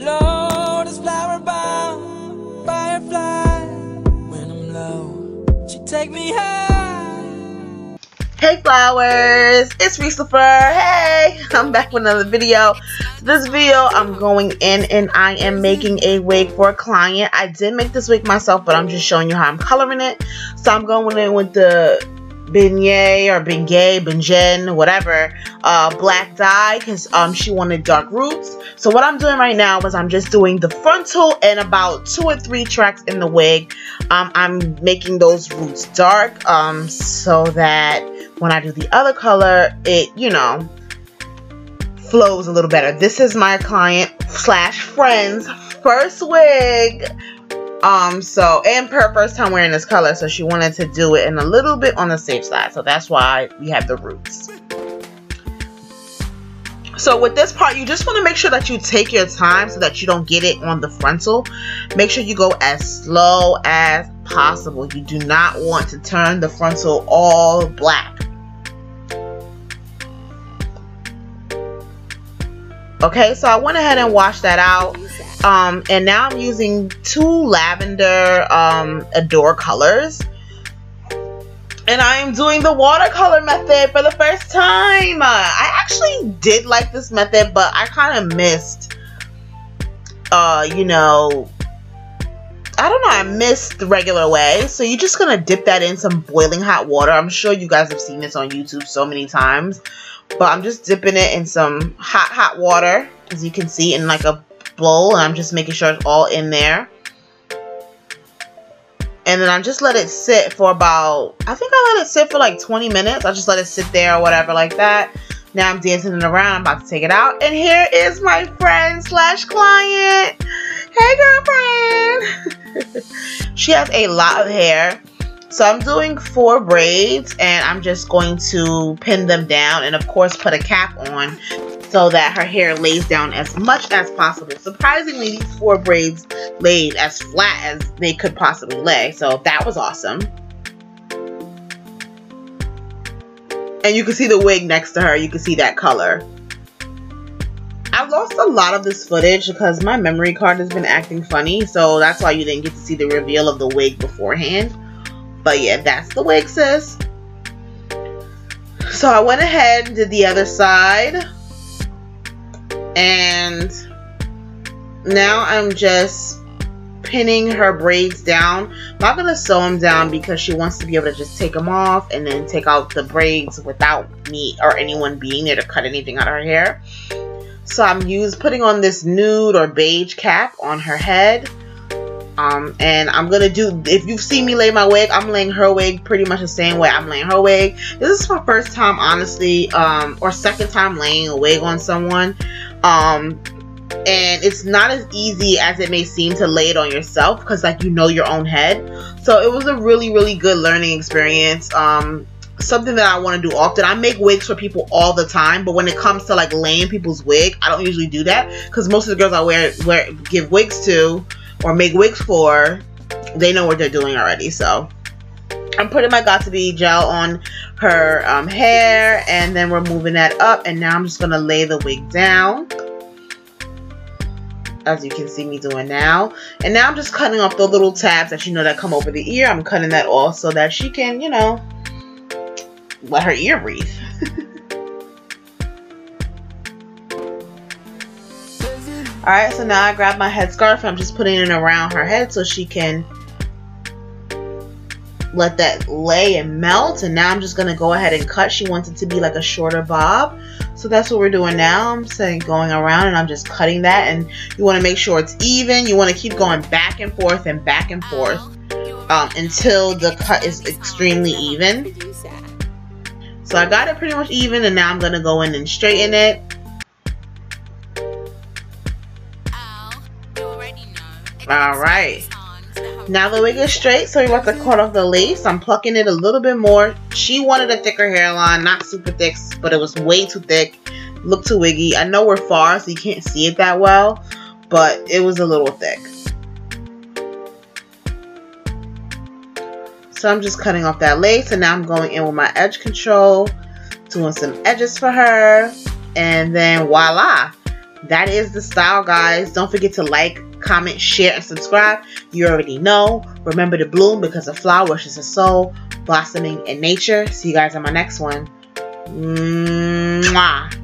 Lotus flower bound firefly. When I'm low, she take me high. Hey flowers, it's Reese LaFleur. Hey, I'm back with another video. This video I'm going in and I am making a wig for a client. I did make this wig myself, but I'm just showing you how I'm coloring it. So I'm going in with the Bigen, whatever, black dye, because she wanted dark roots. So what I'm doing right now is I'm just doing the frontal and about 2 or 3 tracks in the wig. I'm making those roots dark so that when I do the other color, it, you know, flows a little better. This is my client slash friend's first wig. And her first time wearing this color, so she wanted to do it in a little bit on the safe side, so that's why we have the roots. So with this part, you just want to make sure that you take your time so that you don't get it on the frontal. Make sure you go as slow as possible. You do not want to turn the frontal all black. Okay, so I went ahead and washed that out. And now I'm using 2 lavender Adore colors. And I am doing the watercolor method for the first time. I actually did like this method, but I kind of missed, I missed the regular way. So you're just going to dip that in some boiling hot water. I'm sure you guys have seen this on YouTube so many times. But I'm just dipping it in some hot water, as you can see, in like a bowl, and I'm just making sure it's all in there. And then I just let it sit for about, I think I let it sit for like 20 minutes. I just let it sit there or whatever like that. Now I'm dancing it around. I'm about to take it out. And here is my friend slash client. Hey girlfriend. She has a lot of hair. So I'm doing 4 braids and I'm just going to pin them down and of course put a cap on so that her hair lays down as much as possible. Surprisingly, these 4 braids laid as flat as they could possibly lay. So that was awesome. And you can see the wig next to her. You can see that color. I've lost a lot of this footage because my memory card has been acting funny. So that's why you didn't get to see the reveal of the wig beforehand. But yeah, that's the wig, sis. So I went ahead and did the other side. And now I'm just pinning her braids down. I'm not going to sew them down because she wants to be able to just take them off and then take out the braids without me or anyone being there to cut anything out of her hair. So I'm putting on this nude or beige cap on her head. And I'm going to do, if you've seen me lay my wig, I'm laying her wig pretty much the same way I'm laying her wig. This is my first time, honestly, or second time laying a wig on someone. And it's not as easy as it may seem to lay it on yourself because, like, you know your own head. So it was a really, really good learning experience. Something that I want to do often. I make wigs for people all the time, but when it comes to, like, laying people's wig, I don't usually do that because most of the girls I give wigs to, or make wigs for, they know what they're doing already. So I'm putting my got2b gel on her hair, and then we're moving that up, and now I'm just gonna lay the wig down, as you can see me doing now. And now I'm just cutting off the little tabs that, you know, that come over the ear. I'm cutting that off so that she can, you know, let her ear breathe. Alright, so now I grab my headscarf and I'm just putting it around her head so she can let that lay and melt. And now I'm just going to go ahead and cut. She wants it to be like a shorter bob. So that's what we're doing now. I'm saying going around and I'm just cutting that. And you want to make sure it's even. You want to keep going back and forth and back and forth until the cut is extremely even. So I got it pretty much even, and now I'm going to go in and straighten it. Alright, now the wig is straight, so we're about to cut off the lace. I'm plucking it a little bit more. She wanted a thicker hairline, not super thick, but it was way too thick. Looked too wiggy. I know we're far, so you can't see it that well, but it was a little thick. So I'm just cutting off that lace, and now I'm going in with my edge control, doing some edges for her, and then voila. that is the style, guys. Don't forget to like, comment, share, and subscribe. You already know. Remember to bloom, because a flower is a soul blossoming in nature. See you guys on my next one. Mwah.